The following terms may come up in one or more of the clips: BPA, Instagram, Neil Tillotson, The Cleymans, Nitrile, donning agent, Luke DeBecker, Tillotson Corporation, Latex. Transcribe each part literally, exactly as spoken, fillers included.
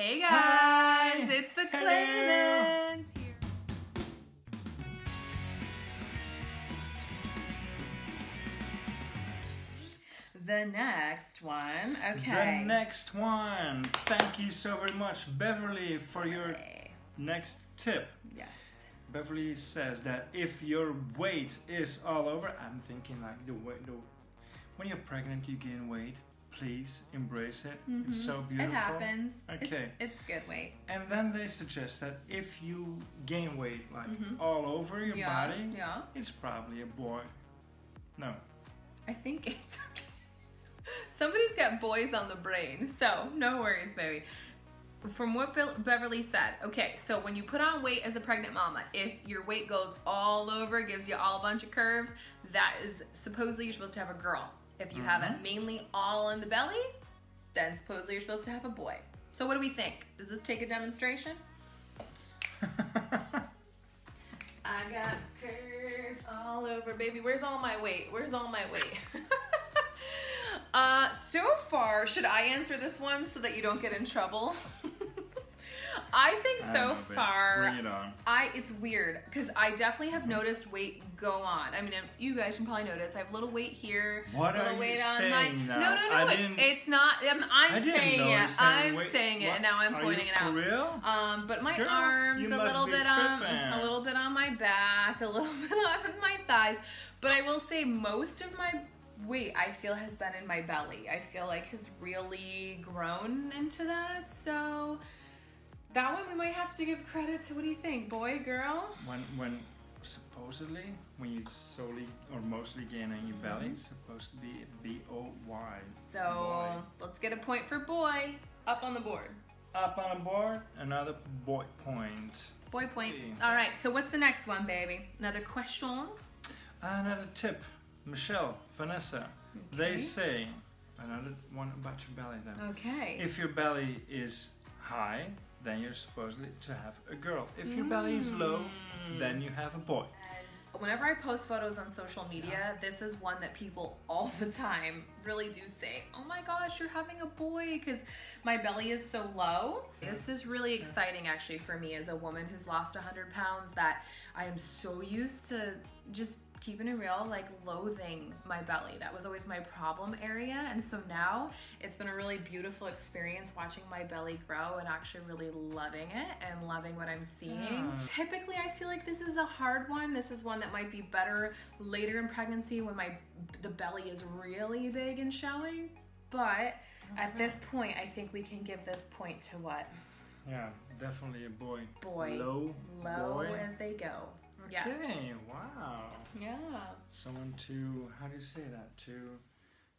Hey guys, hi. It's the Cleymans here. The next one, okay. The next one. Thank you so very much, Beverly, for your next tip. Yes. Beverly says that if your weight is all over, I'm thinking like the weight, the, when you're pregnant, you gain weight. Please embrace it. Mm-hmm. It's so beautiful. It happens. Okay. It's, it's good weight. And then they suggest that if you gain weight like mm-hmm. all over your yeah. body, yeah. it's probably a boy. No. I think it's... Somebody's got boys on the brain, so no worries, baby. From what Beverly said, okay, so when you put on weight as a pregnant mama, if your weight goes all over, gives you all a bunch of curves, that is supposedly you're supposed to have a girl. If you mm-hmm. have it mainly all in the belly, then supposedly you're supposed to have a boy. So what do we think? Does this take a demonstration? I got curves all over, baby. Where's all my weight? Where's all my weight? uh, so far, should I answer this one so that you don't get in trouble? I think so far, bring it on. I it's weird because I definitely have noticed weight go on. I mean, you guys can probably notice I have little weight here, what little are weight you on my. No, no, no, I it, it's not. I'm, I'm saying it. I'm weight. saying it, what? And now I'm pointing it out. Real? Um, but my Girl, arms a little bit on, a little bit on my back, a little bit on my thighs. But I will say most of my weight I feel has been in my belly. I feel like has really grown into that. So. That one we might have to give credit to. What do you think, boy, girl? When, when supposedly, when you solely or mostly gain in your belly, it's supposed to be B O Y. So boy. Let's get a point for boy up on the board. Up on the board, another boy point. Boy point. Yeah. All right. So what's the next one, baby? Another question. Another tip, Michelle, Vanessa. Okay. They say another one about your belly. Then. Okay. If your belly is high, then you're supposedly to have a girl. If your belly is low, then you have a boy. And whenever I post photos on social media, yeah. this is one that people all the time really do say, oh my gosh, you're having a boy because my belly is so low. Yeah. This is really yeah. exciting actually for me as a woman who's lost one hundred pounds that I am so used to just keeping it real, like loathing my belly. That was always my problem area. And so now it's been a really beautiful experience watching my belly grow and actually really loving it and loving what I'm seeing. Yeah. Typically, I feel like this is a hard one. This is one that might be better later in pregnancy when my the belly is really big and showing. But okay. at this point, I think we can give this point to what? Yeah, definitely a boy. Boy. Low. Low boy. As they go. Yes. Okay, wow. Yeah. Someone to, how do you say that? To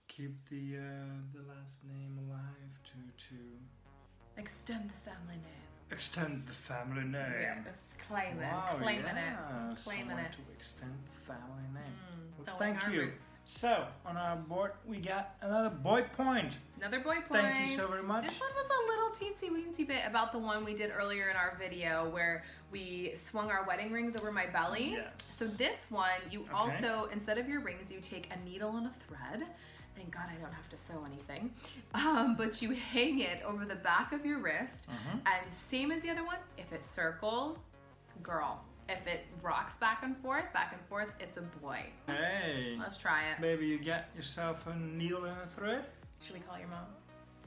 keep the uh, the last name alive, to, to... Extend the family name. Extend the family name. Yes, claim it, wow, claiming yeah. it, claiming Someone it. to extend the family name. Mm, well, thank you. Roots. So, on our board, we got another boy point. Another boy point. Thank you so very much. This one was a little teensy weensy bit about the one we did earlier in our video where we swung our wedding rings over my belly. Yes. So this one, you okay. also, instead of your rings, you take a needle and a thread. Thank God I don't have to sew anything. Um, but you hang it over the back of your wrist. Mm-hmm. And same as the other one, if it circles, girl. If it rocks back and forth, back and forth, it's a boy. Hey. Let's try it. Baby, you get yourself a needle and a thread. Should we call your mom?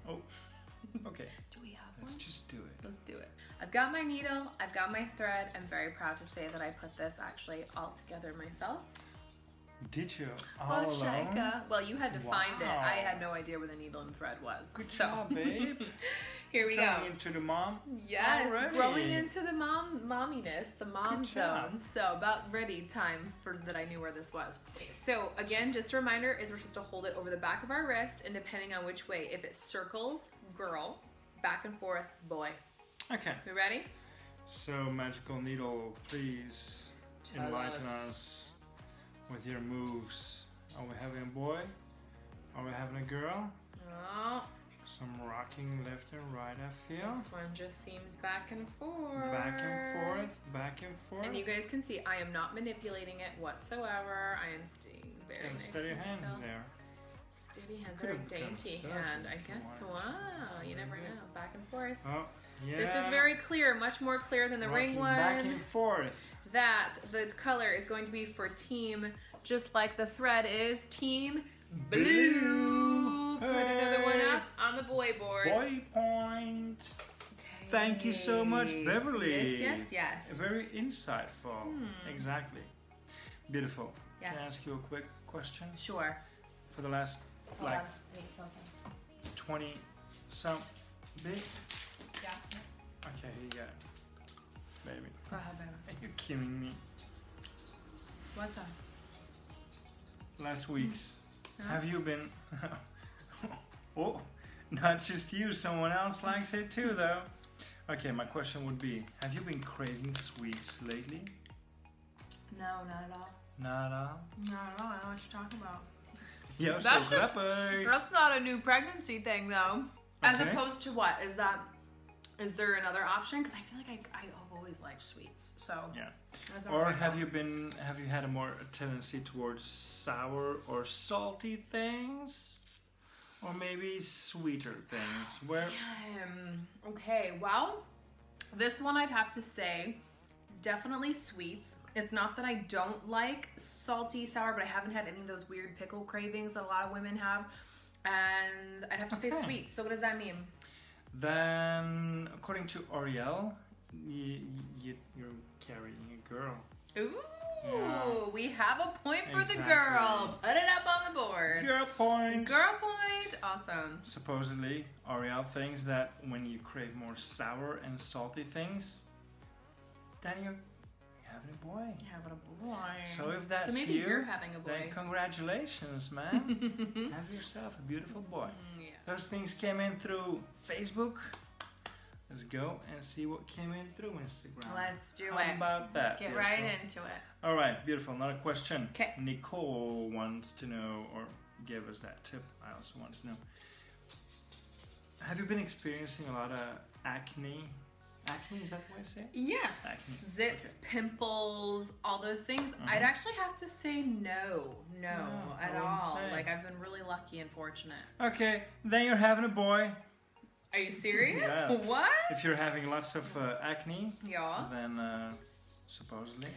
Oh, okay. Do we have Let's one? Let's just do it. Let's do it. I've got my needle. I've got my thread. I'm very proud to say that I put this actually all together myself. Did you? All well, alone? Well, you had to wow. find it. I had no idea where the needle and thread was. Good so. job, babe. Here we Turning go. Into the mom. Yes, Alrighty. growing into the mom, momminess, the mom zone. So about ready time for that. I knew where this was. So again, just a reminder is we're supposed to hold it over the back of our wrist, and depending on which way, if it circles, girl, back and forth, boy. Okay. You ready? So magical needle, please Tell enlighten us. us. With your moves. Are we having a boy? Are we having a girl? Oh. Some rocking left and right, I feel. This one just seems back and forth. Back and forth, back and forth. And you guys can see I am not manipulating it whatsoever. I am staying very nice. Steady hand there. steady hand, very dainty hand. I guess, wow, you never know. Back and forth. Oh, yeah. This is very clear, much more clear than the Rocking ring one. Back and forth. That, the color is going to be for team, just like the thread is team blue. blue. Put hey. another one up on the boy board. Boy point. Okay. Thank you so much, Beverly. Yes, yes, yes. Very insightful, hmm. exactly. Beautiful. Yes. Can I ask you a quick question? Sure. For the last, Hold like, twenty, some bit? Yeah. Okay, here you go. Baby. Go ahead, baby. Are you kidding me? What time? Last week's. Mm. Have you been... oh, not just you, someone else likes it too, though. Okay, my question would be, have you been craving sweets lately? No, not at all. Not at all? Not at all, I don't know what you're talking about. Yo, that's, so just, that's not a new pregnancy thing, though. Okay. As opposed to what? Is that, is there another option? Because I feel like I, I've always liked sweets, so. Yeah. Or have you been, have you had a more tendency towards sour or salty things? Or maybe sweeter things? Where? Yeah, okay, well, this one I'd have to say, definitely sweets. It's not that I don't like salty, sour, but I haven't had any of those weird pickle cravings that a lot of women have. And I'd have to okay. say sweets. So what does that mean? Then, according to Ariel, you, you, you're carrying a girl. Ooh, yeah. we have a point for exactly. the girl. Put it up on the board. Girl point. Girl point. Awesome. Supposedly, Ariel thinks that when you crave more sour and salty things, then you're having a boy. You're having a boy. So if that's so maybe you, you're having a boy. Then congratulations, man. Have yourself a beautiful boy. Mm, yeah. Those things came in through Facebook. Let's go and see what came in through Instagram. Let's do How it. How about that? Get beautiful. right into it. All right, beautiful. Another question. Okay. Nicole wants to know, or gave us that tip. I also want to know. Have you been experiencing a lot of acne? Acne, is that what I say? Yes. Acne. Zits, okay. pimples, all those things. Uh-huh. I'd actually have to say no. No, no at all. Say. Like, I've been really lucky and fortunate. Okay, then you're having a boy. Are you serious? Yeah. What? If you're having lots of uh, acne, yeah. then uh, supposedly.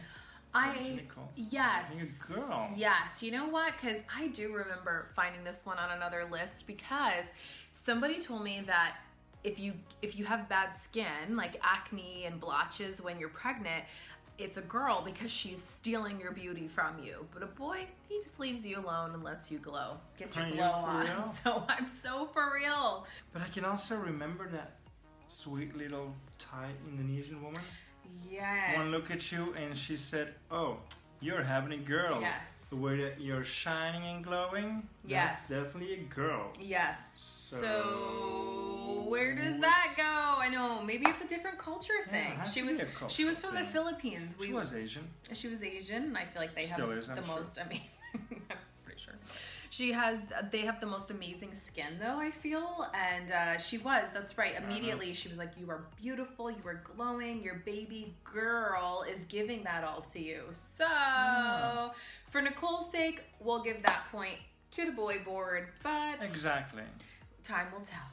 I, yes, girl. yes, you know what? Because I do remember finding this one on another list because somebody told me that If you if you have bad skin, like acne and blotches when you're pregnant, it's a girl because she's stealing your beauty from you. But a boy, he just leaves you alone and lets you glow. Get your glow on. So I'm so for real. But I can also remember that sweet little Thai Indonesian woman. Yes. One look at you and she said, oh, you're having a girl. Yes. The way that you're shining and glowing, yes. that's definitely a girl. Yes. So... so Where does that go? I know. Maybe it's a different culture thing. Yeah, she was she was from thing. the Philippines. We, she was Asian. She was Asian, and I feel like they Still have is, the I'm most sure. amazing. I'm pretty sure. She has. They have the most amazing skin, though. I feel, and uh, she was. That's right. Immediately, she was like, "You are beautiful. You are glowing. Your baby girl is giving that all to you." So, yeah. for Nicole's sake, we'll give that point to the boy board. But exactly, time will tell.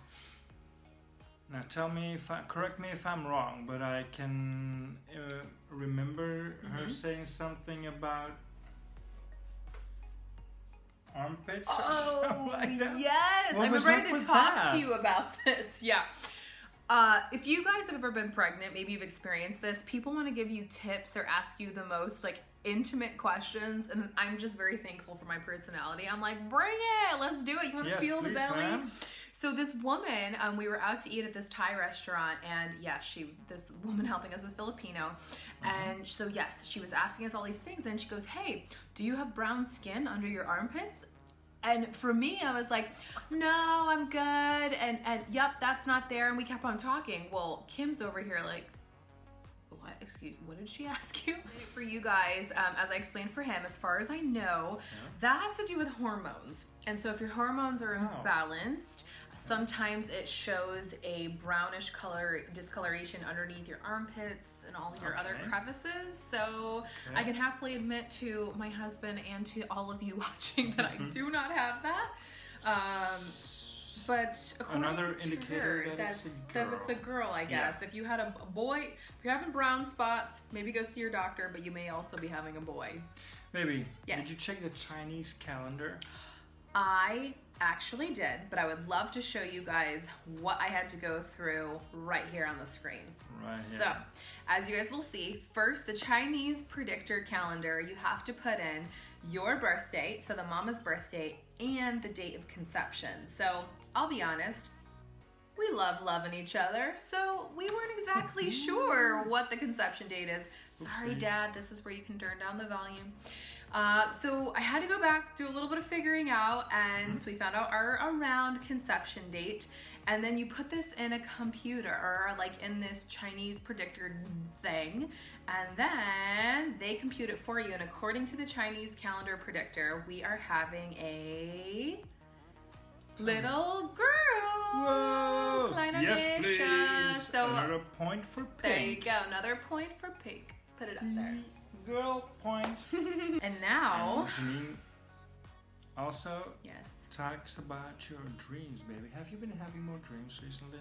Now tell me if I, correct me if I'm wrong, but I can uh, remember mm-hmm. her saying something about armpits oh, or something like that. Yes, what I'm ready to talk that? to you about this. Yeah. Uh, if you guys have ever been pregnant, maybe you've experienced this, people want to give you tips or ask you the most like intimate questions, and I'm just very thankful for my personality. I'm like, bring it, let's do it. You want to yes, feel please, the belly? Ma'am. So this woman, um, we were out to eat at this Thai restaurant, and yeah, she, this woman helping us was Filipino. Mm-hmm. And so yes, she was asking us all these things, and she goes, hey, do you have brown skin under your armpits? And for me, I was like, no, I'm good, and, and yep, that's not there, and we kept on talking. Well, Kim's over here like, what, excuse me, what did she ask you? For you guys, um, as I explained for him, as far as I know, yeah. that has to do with hormones. And so if your hormones are imbalanced, oh. sometimes it shows a brownish color discoloration underneath your armpits and all your okay. other crevices. So okay. I can happily admit to my husband and to all of you watching that I do not have that. Um, but another to indicator her, that that's it's a girl. That it's a girl, I guess. Yeah. If you had a boy, if you're having brown spots, maybe go see your doctor. But you may also be having a boy. Maybe. Yes. Did you check the Chinese calendar? I actually did, but I would love to show you guys what I had to go through right here on the screen. Right here. So, as you guys will see, first the Chinese predictor calendar, you have to put in your birth date, so the mama's birth date, and the date of conception. So, I'll be honest, we love loving each other, so we weren't exactly sure what the conception date is. Sorry, Dad, this is where you can turn down the volume. Uh, so I had to go back, do a little bit of figuring out, and so we found out our around conception date, and then you put this in a computer, or like in this Chinese predictor thing, and then they compute it for you, and according to the Chinese calendar predictor, we are having a little girl! Whoa! Kleine yes, please! So, another point for Pink. There you go, another point for Pink. Put it up there. Girl point. And now, and Janine also yes. talks about your dreams, baby. Have you been having more dreams recently?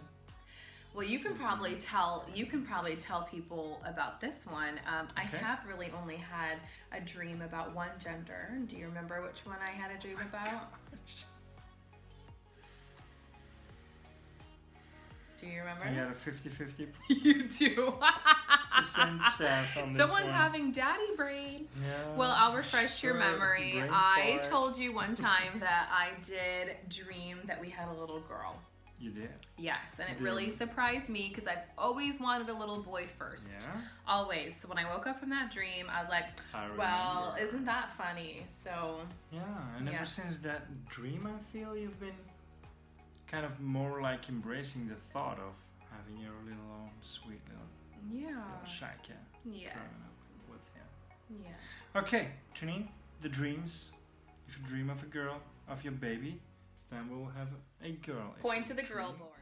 Well, you can probably tell. You can probably tell people about this one. Um, okay. I have really only had a dream about one gender. Do you remember which one I had a dream about? Oh, do you remember? You had a fifty fifty. You do. On Someone's having daddy brain. Yeah, well, I'll refresh sure, your memory. I fart. told you one time that I did dream that we had a little girl. You did? Yes, and you it did. really surprised me because I've always wanted a little boy first. Yeah. Always. So when I woke up from that dream, I was like, I well, isn't that funny? So. Yeah, and yeah. ever since that dream, I feel you've been kind of more like embracing the thought of having your little own sweet little. Yeah. Shaka. Yes. With him. Yes. Okay, Janine, the dreams. If you dream of a girl, of your baby, then we'll have a girl. Point to the girl board.